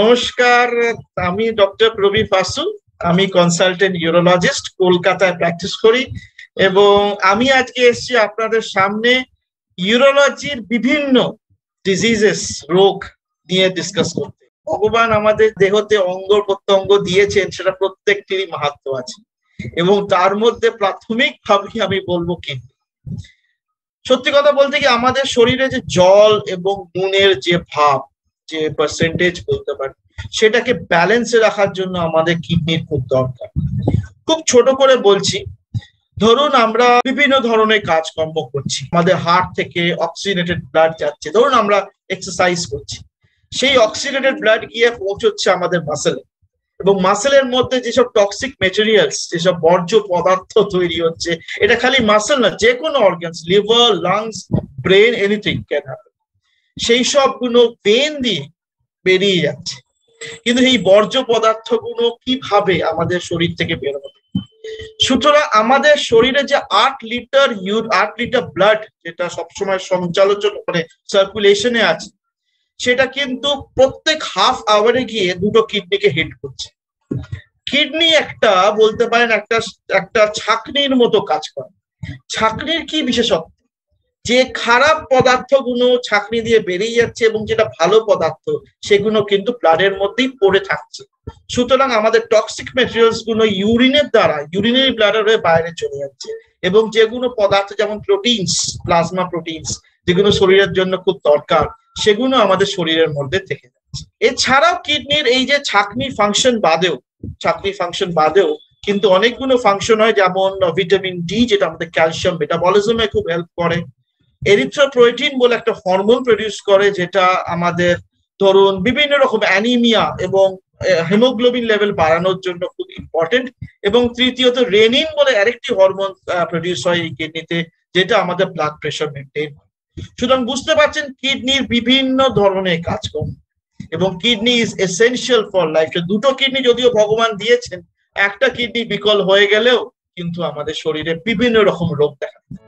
নমস্কার, আমি ডক্টর প্রবীর বাসু, আমি কনসালটেন্ট ইউরোলজিস্ট, কলকাতায় প্র্যাকটিস করি এবং আমি আজকে এসেছি আপনাদের সামনে ইউরোলজির বিভিন্ন ডিজিজেস, রোগ নিয়ে ডিসকাস করতে। ভগবান আমাদের দেহতে অঙ্গ প্রত্যঙ্গ দিয়েছেন, সেটা প্রত্যেকটিরই মাহাত্ম্য আছে এবং তার মধ্যে প্রাথমিক ভাবে আমি বলবো কিডনি। সত্যি কথা বলতে কি, আমাদের শরীরে যে জল এবং নুনের যে ভাব, যে পার্সেন্টেজ বলতে পারি, সেটাকে ব্যালেন্সে রাখার জন্য আমাদের কিডনির খুব দরকার। খুব ছোট করে বলছি, ধরুন আমরা বিভিন্ন ধরনের কাজকর্ম করছি, আমাদের হার্ট থেকে অক্সিডেটেড ব্লাড যাচ্ছে, ধরুন আমরা এক্সারসাইজ করছি, সেই অক্সিডেটেড ব্লাড গিয়ে পৌঁছচ্ছে আমাদের মাসেলে এবং মাসেলের মধ্যে যেসব টক্সিক মেটেরিয়ালস, যেসব বর্জ্য পদার্থ তৈরি হচ্ছে, এটা খালি মাসেল না, যে কোনো organs, liver, lungs, brain, anything can happen. সেই সবগুলো ভেন দিয়ে বেরিয়ে যাচ্ছে, কিন্তু এই বর্জ্য পদার্থগুলো কিভাবে আমাদের শরীর থেকে বের হবে? সুতরাং আমাদের শরীরে যে 8 লিটার ব্লাড যেটা সবসময় সঞ্চালন করে, সার্কুলেশনে আছে, সেটা কিন্তু প্রত্যেক হাফ আওয়ারে গিয়ে দুটো কিডনিকে হিট করছে। কিডনি একটা বলতে পারেন একটা ছাঁকনির মতো কাজ করে। ছাঁকনির কি বিশেষত্ব, যে খারাপ পদার্থগুলো ছাঁকনি দিয়ে বেরিয়ে যাচ্ছে এবং যেটা ভালো পদার্থ সেগুলো কিন্তু ব্লাডের মধ্যেই পড়ে থাকছে। সুতরাং আমাদের টক্সিক মেটেরিয়ালস গুলো ইউরিনের দ্বারা, ইউরিনারি ব্লাডের হয়ে বাইরে চলে যাচ্ছে এবং যেগুলো পদার্থ, যেমন প্রোটিনস, প্লাজমা প্রোটিনস, যেগুলো শরীরের জন্য খুব দরকার, সেগুলো আমাদের শরীরের মধ্যে থেকে যাচ্ছে। এছাড়াও কিডনির এই যে ছাঁকনি ফাংশন বাদেও কিন্তু অনেকগুলো ফাংশন হয়, যেমন ভিটামিন ডি, যেটা আমাদের ক্যালসিয়াম মেটাবলিজমে খুব হেল্প করে। এরিথ্রোপয়েটিন বলে একটা হরমোন প্রডিউস করে, যেটা আমাদের ধরুন বিভিন্ন রকম অ্যানিমিয়া এবং হিমোগ্লোবিন লেভেল বাড়ানোর জন্য খুব ইম্পর্টেন্ট। এবং তৃতীয়ত রেনিন বলে আরেকটি হরমোন প্রডিউস হয় এই কিডনিতে, যেটা আমাদের ব্লাড প্রেশার মেনটেন। সুতরাং বুঝতে পারছেন কিডনির বিভিন্ন ধরনের কাজকর্ম এবং kidney is essential for life. দুটো কিডনি যদিও ভগবান দিয়েছেন, একটা কিডনি বিকল হয়ে গেলেও কিন্তু আমাদের শরীরে বিভিন্ন রকম রোগ দেখা যায়।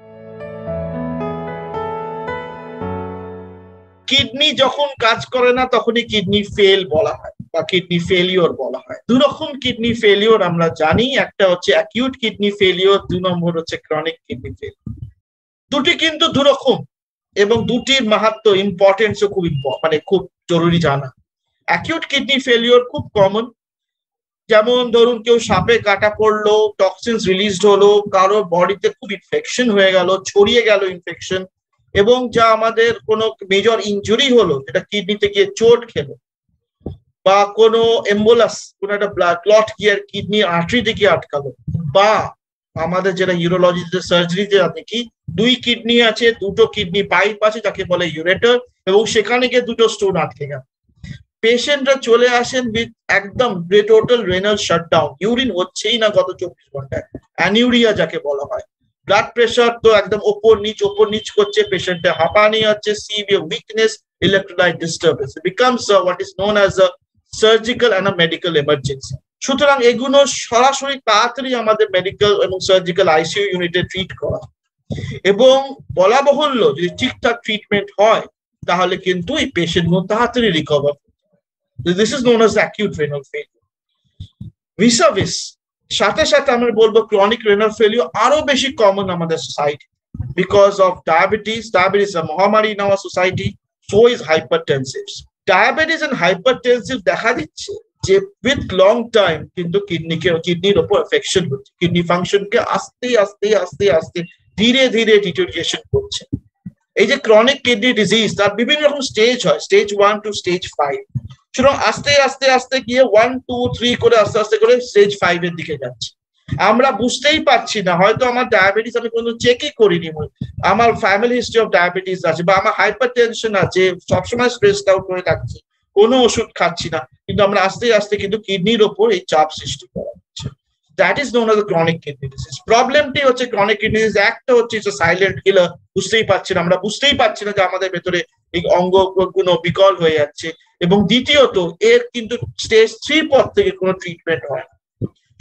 কিডনি যখন কাজ করে না তখনই কিডনি ফেল বলা হয় বা কিডনি ফেলিওর বলা হয়। দু রকম কিডনি ফেলিওর আমরা জানি, একটা হচ্ছে অ্যাকিউট কিডনি ফেলিওর, 2 নম্বর হচ্ছে ক্রনিক কিডনি ফেলিওর। দুটি কিন্তু দু রকম এবং দুটির মাহাত্ম্য, ইম্পর্টেন্সও খুব খুব জরুরি জানা। অ্যাকিউট কিডনি ফেলিওর খুব কমন, যেমন ধরুন কেউ সাপে কাটা পড়লো, টক্সিনস রিলিজড হলো, কারো বডিতে খুব ইনফেকশন হয়ে গেল, ছড়িয়ে গেল ইনফেকশন, এবং যা আমাদের কোনো মেজর ইনজুরি হলো, যেটা কিডনিতে গিয়ে চোট খেলো, বা কোনো এম্বোলাস, কোনো একটা ব্লাড ক্লট গিয়ে কিডনি আর্টারিতে গিয়ে আটকালো, বা আমাদের যেটা ইউরোলজিতে সার্জারিতে আপনি কি 2 কিডনি আছে, 2 কিডনি পাইপ আছে, যাকে বলে ইউরেটার, এবং সেখানে গিয়ে 2 স্টোন আটকে গেল। পেশেন্টরা চলে আসেন উইথ একদম টোটাল রেনাল শাটডাউন, ইউরিন হচ্ছেই না গত 24 ঘন্টায়, অ্যানিউরিয়া যাকে বলা হয়। ব্লাড প্রেশার তো একদম ওপর নিচ করছে, পেশেন্টে হাঁপানি হচ্ছে, severe weakness, electrolyte disturbance, becomes what is known as a surgical and a medical emergency. সুতরাং এগুলো সরাসরি তাড়াতাড়ি আমাদের মেডিকেল এবং সার্জিক্যাল আইসিইউ ইউনিটে ট্রিট করা, এবং বলা বাহুল্য যদি ঠিকঠাক ট্রিটমেন্ট হয় তাহলে কিন্তু এই পেশেন্টগুলো তাড়াতাড়ি recover. This is known as acute renal failure. রিসার্ভিস সাথে সাথে আমরা বলবো ক্রনিক রেনাল ফেলিওর আরো বেশি কমন আমাদের সোসাইটি, বিকজ অফ ডায়াবেটিস মহামারী in our society, so is hypertensive. Diabetes and hypertensive দেখা দিচ্ছে যে উইথ লং টাইম কিন্তু কিডনির ওপর এফেকশন হচ্ছে, কিডনি ফাংশনকে আস্তে আস্তে ধীরে ডিটোরিয়েশন করছে। এই যে ক্রনিক কিডনি ডিজিজ, তার বিভিন্ন রকম স্টেজ হয়, স্টেজ 1 to স্টেজ 5। সুতরাং আস্তে আস্তে গিয়ে 1, 2, 3 করে আস্তে করে স্টেজ 5-এর দিকে যাচ্ছে। আমরা বুঝতেই পারছি না, হয়তো আমার ডায়াবেটিস আমি কোনো চেকই করিনি, আমার ফ্যামিলি হিস্ট্রি অফ ডায়াবেটিস আছে, বা আমার হাইপারটেনশন আছে, সবসময় স্ট্রেসড আউট হয়ে থাকছি, কোনো ওষুধ খাচ্ছি না, কিন্তু আমরা আস্তে আস্তে কিন্তু কিডনির ওপর এই চাপ সৃষ্টি করা হচ্ছে। That is known as chronic kidney disease. প্রবলেমটি হচ্ছে ক্রনিক কিডনি ডিজিজ একটা হচ্ছে সাইলেন্ট কিলার, আমরা বুঝতেই পারছি না যে আমাদের ভেতরে এই অঙ্গগুলো বিকল হয়ে যাচ্ছে, এবং দ্বিতীয়ত এর কিন্তু স্টেজ 3 পর থেকে কোনো ট্রিটমেন্ট হয় না।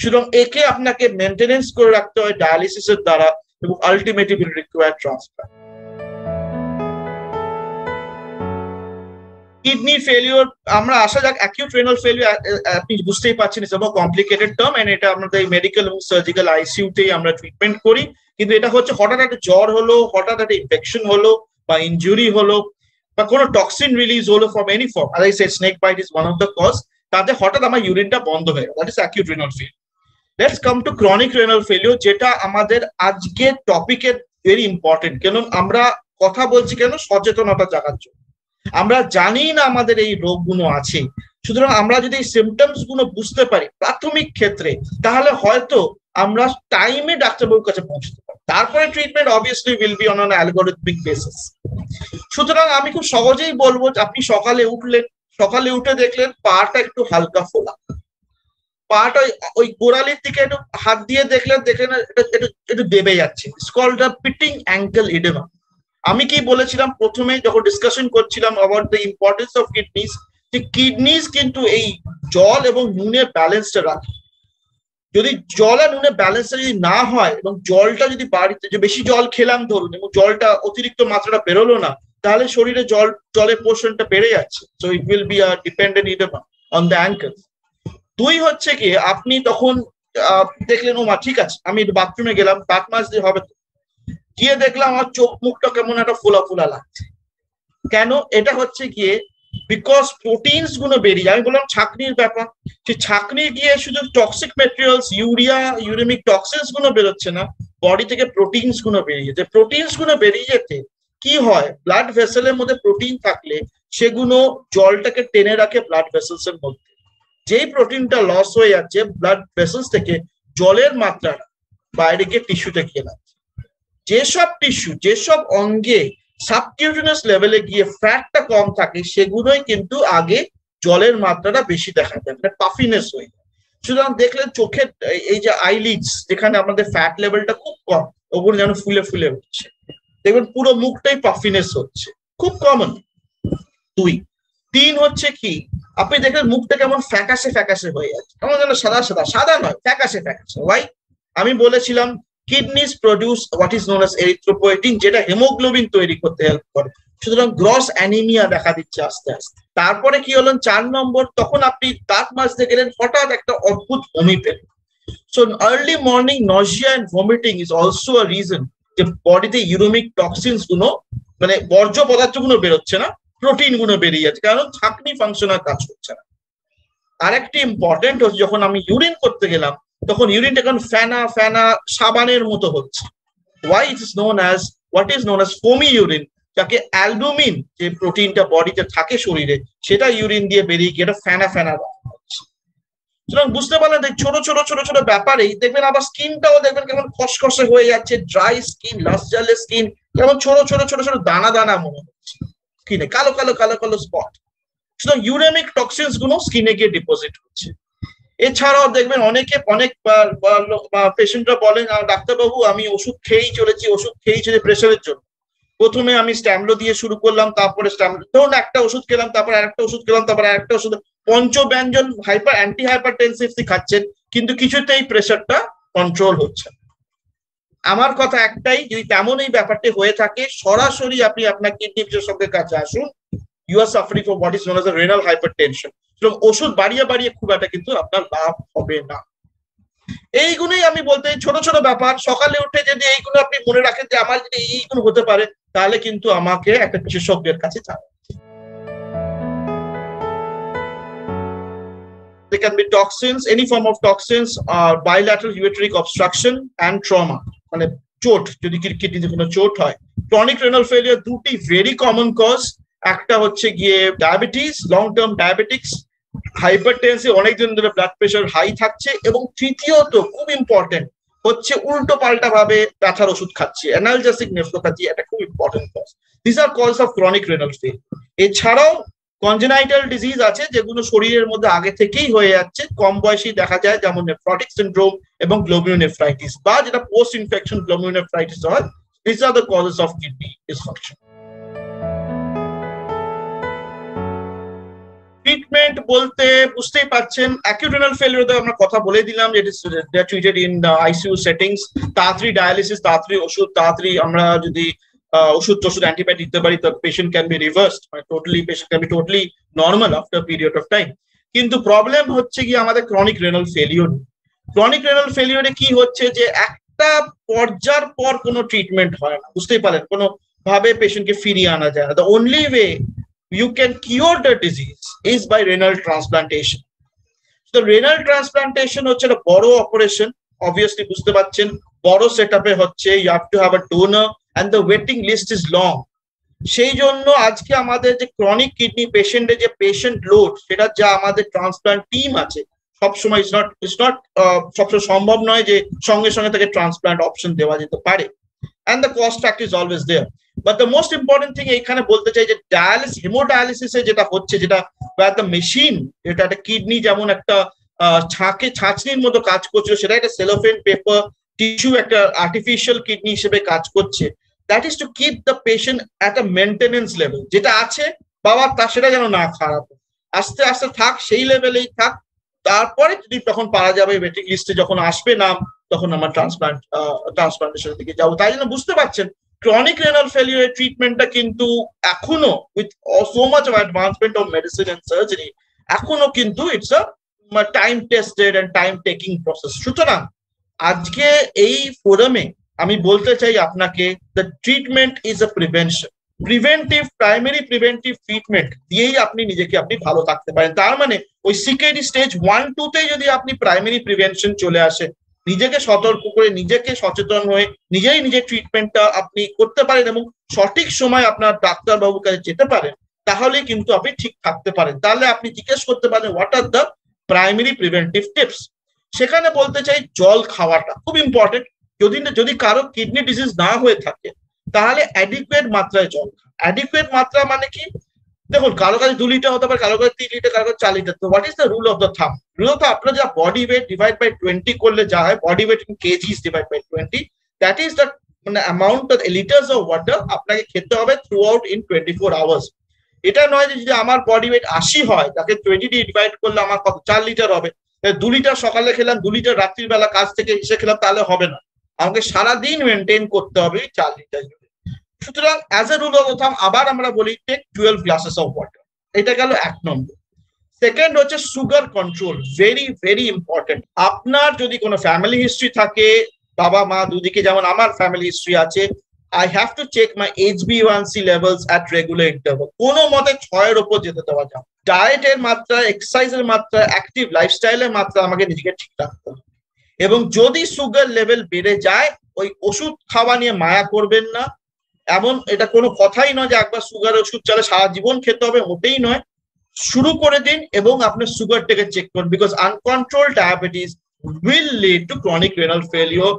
সুতরাং একে আপনাকে মেনটেনেন্স করে রাখতে হয় ডায়ালিসিসের দ্বারা, এবং ultimately will require transplant. Kidney failure, আমরা আসা যাক acute renal failure আপনি বুঝতেই পাচ্ছেন এটা একটা complicated term and এটা আমরা এই medical এবং surgical ICU তেই আমরা treatment করি কিন্তু এটা হচ্ছে হঠাৎ একটা জ্বর হলো হঠাৎ একটা infection হলো বা injury হলো বা কোনো toxin release হলো from any form as I said snake bite is one of the cause তাতে হঠাৎ আমার urine টা বন্ধ হয়ে গেল that is acute renal failure let's come to chronic renal failure যেটা আমাদের আজকে topic এর very important কেন আমরা কথা বলছি কেন সচেতনতা জাগাচ্ছি আমরা জানি না আমাদের এই রোগগুলো আছে সুতরাং আমরা যদি এই সিম্পটমস গুলো বুঝতে পারি প্রাথমিক ক্ষেত্রে তাহলে হয়তো আমরা টাইমে ডাক্তারবাবুর কাছে পৌঁছতে পারি তারপরে treatment obviously will be on an algorithmic basis সুতরাং আমি খুব সহজেই বলবো আপনি সকালে উঠে দেখলেন পাটা একটু হালকা ফোলা পাটা ওই গোড়ালির দিকে একটু হাত দিয়ে দেখলেন এটা একটু দেবে যাচ্ছে it's called a pitting ankle edema আমি কি বলেছিলাম প্রথমে যখন ডিসকাশন করছিলাম about the importance of kidneys the kidneys কিন্তু এই জল এবং নুনের ব্যালেন্সটা রাখে যদি জল আর নুনের ব্যালেন্সটা যদি না হয় এবং জলটা যদি বাড়িতে যে বেশি জল খেলাম ধরুন এবং জলটা অতিরিক্ত মাত্রাটা বের হলো না তাহলে শরীরে জলের পোরশনটা বেড়ে যাচ্ছে so it will be a dependent edema on the ankles দুই হচ্ছে কি আপনি তখন দেখলেন ও মা ঠিক আছে আমি বাথরুমে গেলাম দাঁত মাজতে হবে গিয়ে দেখলাম আমার চোখ মুখটা কেমন একটা ফোলা ফোলা লাগছে কেন এটা হচ্ছে কি বিকজ প্রোটিনস গুলো বেরিয়ে আমি বললাম ছাকনির ব্যাপার যে ছাকনি গিয়ে শুধু toxic materials urea uraemic toxins গুলো বের হচ্ছে না বডি থেকে প্রোটিনস গুলো বেরিয়ে যেতে কি হয় ব্লাড ভেসেলের মধ্যে প্রোটিন থাকলে সেগুলো জলটাকে টেনে রাখে ব্লাড ভেসেলস এর মধ্যে যেই প্রোটিনটা লস হয়ে যাচ্ছে ব্লাড ভেসেলস থেকে জলের মাত্রা বাইরে গিয়ে টিস্যুতে গিয়ে লাগে যেসব টিস্যু যেসব অঙ্গে সাবকিউটানেস লেভেলে গিয়ে ফ্যাটটা কম থাকে সেগুলোই কিন্তু আগে জলের মাত্রাটা বেশি দেখা যায় মানে পাফিনেস হয়ে যায় সুতরাং দেখলেন চোখের এই যে আইলিডস যেখানে আমাদের ফ্যাট লেভেলটা খুব কম ওগুলো যেন ফুলে ফুলে উঠছে দেখবেন পুরো মুখটাই পাফিনেস হচ্ছে খুব কমন দুই তিন হচ্ছে কি আপনি দেখলেন মুখটা কেমন ফ্যাকাশে ফ্যাকাশে হয়ে যাচ্ছে কেমন যেন সাদা সাদা সাদা নয় ফ্যাকাশে ফ্যাকাশে ভাই আমি বলেছিলাম Kidneys produce what is known as erythropoietin, jeta hemoglobin toiri korte help kore. Sutrang gross anemia dekha dicche aste aste. Tarpore ki holo 4 নম্বর তখন আপনি দাঁত মাজতে গেলেন হঠাৎ একটা অদ্ভুত বমি পেলেন. So early morning nausea and vomiting is also a reason. The body the uremic toxins গুলো মানে বর্জ্য পদার্থগুলো বের হচ্ছে না, প্রোটিন গুলো বেরিয়ে যাচ্ছে কারণ ছাকনি ফাংশন আর কাজ করছে না. আরেকটি ইম্পর্টেন্ট হচ্ছে যখন আমি ইউরিন করতে গেলাম তখন ইউরিনটা কোন ফেনা ফেনা সাবানের মতো হচ্ছে why it is known as what is known as foamy urine যাকে অ্যালবুমিন যে প্রোটিনটা বডিতে থাকে শরীরে সেটা ইউরিন দিয়ে বেরিয়ে গিয়ে ফেনা ফেনা হচ্ছে সুতরাং বুঝতে পারলেন যে ছোট ছোট ব্যাপারেই দেখবেন আবার স্কিনটাও দেখবেন কেমন খসখসে হয়ে যাচ্ছে ড্রাই স্কিন লাসজালেস স্কিন কেমন ছোট ছোট দানা মনে হচ্ছে স্কিনে কালো স্পট সুতরাং ইউরেমিক টক্সিনস গুলো স্কিনে গিয়ে ডিপোজিট হচ্ছে এছাড়াও দেখবেন অনেক পেশেন্টরা বলেন ডাক্তারবাবু আমি ওষুধ খেয়েই চলেছি প্রেশারের জন্য প্রথমে আমি স্ট্যামলো দিয়ে শুরু করলাম তারপরে ধরুন একটা ওষুধ খেলাম তারপর আরেকটা ওষুধ পঞ্চব্যঞ্জন অ্যান্টিহাইপারটেনসিভ খাচ্ছেন কিন্তু কিছুতেই প্রেশারটা কন্ট্রোল হচ্ছে আমার কথা একটাই যদি তেমন এই ব্যাপারটা হয়ে থাকে সরাসরি আপনি আপনার কিডনি বিশেষজ্ঞের কাছে আসুন you are suffering from what is known as a renal hypertension so ওষুধ বাড়িয়ে খুব একটা কিন্তু আপনার লাভ হবে না এইগুলাই আমি বলতে ছোট ব্যাপার সকালে উঠে যদি এইগুলো আপনি মনে রাখেন যে আমার যদি এইগুলো হতে পারে তাহলে কিন্তু আমাকে একটা বিশেষজ্ঞের কাছে যাওয়া উচিত there can be toxins any form of toxins or bilateral ureteric obstruction and trauma মানে চোট যদি কিডনিতে কোনো চোট হয় chronic renal failure দুটি very common cause একটা হচ্ছে গিয়ে diabetes long term diabetics hypertensive অনেকদিন ধরে ব্লাড প্রেশার হাই থাকছে এবং তৃতীয়ত খুব ইম্পর্টেন্ট হচ্ছে উল্টোপাল্টা ভাবে ব্যথার ওষুধ খাচ্ছে অ্যানালজেসিক নেফ্রোপ্যাথি এটা খুব important cause this are cause of chronic renal fail এছাড়াও কনজেনাইটাল ডিজিজ আছে যেগুলো শরীরের মধ্যে আগে থেকেই হয়ে যাচ্ছে কম বয়সেই দেখা যায় যেমন নেফ্রোটিক সিন্ড্রোম এবং গ্লোমেরুলোনেফ্রাইটিস বা যেটা পোস্ট ইনফেকশন গ্লোমেরুলোনেফ্রাইটিস হয় this are the causes of kidney dysfunction Treatment বলতে বুঝতেই পাচ্ছেন acute renal failure তে আমরা কথা বলে দিলাম যেটা treated in ICU settings তাড়াতাড়ি ডায়ালিসিস তাড়াতাড়ি ওষুধ তাড়াতাড়ি আমরা যদি ওষুধ অ্যান্টিবায়োটিক দিতে পারি, তার পেশেন্ট ক্যান বি রিভার্সড, মানে totally patient can be totally normal after period of time. কিন্তু প্রবলেম হচ্ছে কি আমাদের chronic renal failure. Chronic renal ফেলিওরে কি হচ্ছে যে একটা পর্যায়ের পর কোনো ট্রিটমেন্ট হয় না, বুঝতেই পারেন, কোনো ভাবে পেশেন্টকে ফিরিয়ে আনা যায় না। The only way you can cure the disease is by renal transplantation. So the renal transplantation হচ্ছে একটা বড় operation, obviously বুঝতে পারছেন, বড় সেটআপে হচ্ছে, you have to have a donor and the waiting list is long. সেই জন্য আজকে আমাদের যে ক্রনিক কিডনি পেশেন্টে যে পেশেন্ট লোড, সেটা যা আমাদের ট্রান্সপ্ল্যান্ট টিম আছে সবসময় ইটস নট সবসময় সম্ভব নয় যে সঙ্গে সঙ্গে তাকে ট্রান্সপ্ল্যান্ট অপশন দেওয়া যেতে পারে, and the cost factor is always there. But the most important thing এখানে বলতে চাই যে ডায়ালিসিস, হেমোডায়ালিসিস যেটা হচ্ছে, যেটা বাট দ্য মেশিন, এটা একটা কিডনি যেমন একটা ছাঁকে ছাঁচনির মতো কাজ করছিল, সেটা একটা সেলোফেন পেপার টিস্যু একটা আর্টিফিশিয়াল কিডনি হিসেবে কাজ করছে। That is to keep the patient at a maintenance level, যেটা আছে বাবা তা সেটা যেন না খারাপ, আস্তে আস্তে থাক, সেই লেভেলেই থাক, তারপরে যদি তখন পারা যাবে ওয়েটিং লিস্টে যখন আসবে নাম, তখন আমরা ট্রান্সপ্লান্টেশনের দিকে যাবো। তাই জন্য বুঝতে পারছেন ক্রনিক রেনাল ফেলিওর ট্রিটমেন্টটা কিন্তু এখনো with so much of advancement of medicine and surgery এখনো কিন্তু it's a time tested and time taking process. সুতরাং আজকে এই ফোরামে আমি বলতে চাই আপনাকে the treatment is a prevention, preventive, primary preventive treatment দিয়েই আপনি নিজেকে আপনি ভালো থাকতে পারেন। তার মানে ওই সিকেডি স্টেজ 1-2 তে যদি আপনি প্রাইমারি প্রিভেনশন চলে আসে, নিজেকে সতর্ক করে নিজেকে সচেতন হয়ে নিজেই নিজের ট্রিটমেন্টটা আপনি করতে পারেন এবং সঠিক সময় আপনার ডাক্তারবাবুর কাছে যেতে পারেন, তাহলে কিন্তু আপনি ঠিক থাকতে পারেন। তাহলে আপনি জিজ্ঞেস করতে পারেন what are the primary preventive tips. সেখানে বলতে চাই জল খাওয়াটা খুব ইম্পর্টেন্ট। যদি কারো কিডনি ডিজিজ না হয়ে থাকে তাহলে অ্যাডিকুয়েট মাত্রায় জল খান। অ্যাডিকুয়েট মাত্রা মানে কি? দেখুন কারো কাছে 2 লিটার হতে পারে, কারো কাছে 3 লিটার, কারো কাছে 4 লিটার। তো what is the rule of the thumb? Rule of আপনার যা বডি ওয়েট ডিভাইড বাই 20 করলে যা হয়, body weight in kgs divide by 20, that is the মানে amount of litres of water আপনাকে খেতে হবে থ্রু আউট ইন 24 আওয়ার্স। এটা নয় যে যদি আমার বডি ওয়েট 80 হয় তাকে 20 দিয়ে ডিভাইড করলে আমার কত 4 লিটার হবে, 2 লিটার সকালে খেলাম, 2 লিটার রাত্রিবেলা কাজ থেকে এসে খেলাম, তাহলে হবে না, আমাকে সারাদিন মেনটেন করতে হবে 4 লিটার। সুতরাং অ্যাজ এ রুল অফ থাম আবার আমরা বলি টেক 12 গ্লাসেস অফ ওয়াটার। এটা গেল 1 নম্বর। সেকেন্ড হচ্ছে sugar control, very very important. আপনার যদি কোনো ফ্যামিলি হিস্ট্রি থাকে, বাবা মা দুদিকে, যেমন আমার ফ্যামিলি হিস্ট্রি আছে, I have to check my HB1C levels at regular interval, কোনো মতে 6-এর উপর যেতে দেওয়া যাবে। ডায়েটের মাত্রা, এক্সারসাইজের মাত্রা, অ্যাক্টিভ লাইফস্টাইলের মাত্রা আমাকে নিজেকে ঠিক রাখতে হবে। এবং যদি সুগার লেভেল বেড়ে যায় ওই ওষুধ খাওয়া নিয়ে মায়া করবেন না। এমন এটা কোনো কথাই নয় যে একবার সুগার ওষুধ চলে সারা জীবন খেতে হবে, মোটেই নয়। শুরু করে দিন এবং আপনার সুগারটাকে চেক করুন, because uncontrol diabetes will lead to chronic renal failure.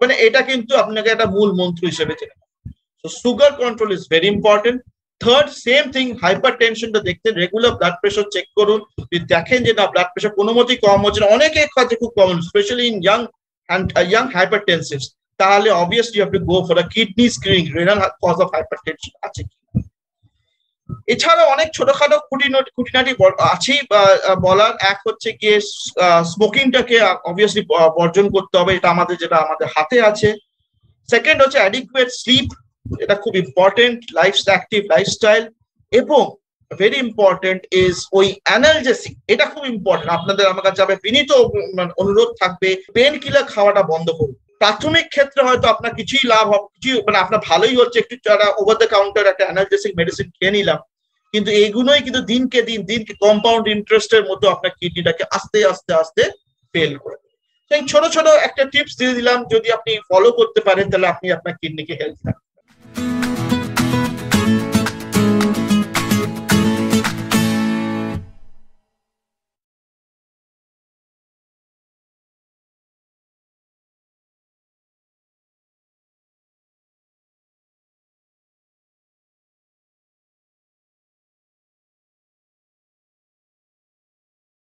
মানে এটা কিন্তু আপনাকে একটা মূল মন্ত্র হিসেবে চেনে। Sugar control is very important. Third, same thing, hyper টেনশনটা দেখতে রেগুলার ব্লাড প্রেশার চেক করুন। যদি দেখেন যে না ব্লাড প্রেশার কোনো মতেই কম হচ্ছে না, অনেকে কাছে খুব common, specially in young hypertensives, তাহলে obviously you have to go for a kidney screening, renal cause of hypertension আছে কি। এছাড়া অনেক ছোটখাটো খুঁটিনাটি আছে বলার। এক হচ্ছে গিয়ে স্মোকিংটাকে obviously বর্জন করতে হবে, এটা আমাদের যেটা আমাদের হাতে আছে। সেকেন্ড হচ্ছে অ্যাডিকুয়েট স্লিপ, এটা খুব ইম্পর্টেন্ট, লাইফ অ্যাক্টিভ লাইফস্টাইল। এবং ভেরি ইম্পর্টেন্ট ইজ ওই অ্যানালজেসিক, এটা খুব ইম্পর্টেন্ট। আপনাদের আমার কাছে বিনীত অনুরোধ থাকবে পেন কিলার খাওয়াটা বন্ধ করুন। প্রাথমিক ক্ষেত্রে হয়তো আপনার কিছুই লাভ হবে, কিছু মানে আপনার ভালোই হচ্ছে, একটু ওভার দ্য কাউন্টার একটা অ্যানালজেসিক মেডিসিন খেয়ে নিলাম, কিন্তু এগুলোই কিন্তু দিনকে দিন কম্পাউন্ড ইন্টারেস্টের মতো আপনার কিডনিটাকে আস্তে আস্তে আস্তে ফেল করে। ছোট ছোট একটা টিপস দিয়ে দিলাম, যদি আপনি ফলো করতে পারেন তাহলে আপনি আপনার কিডনিকে হেলদি রাখবেন।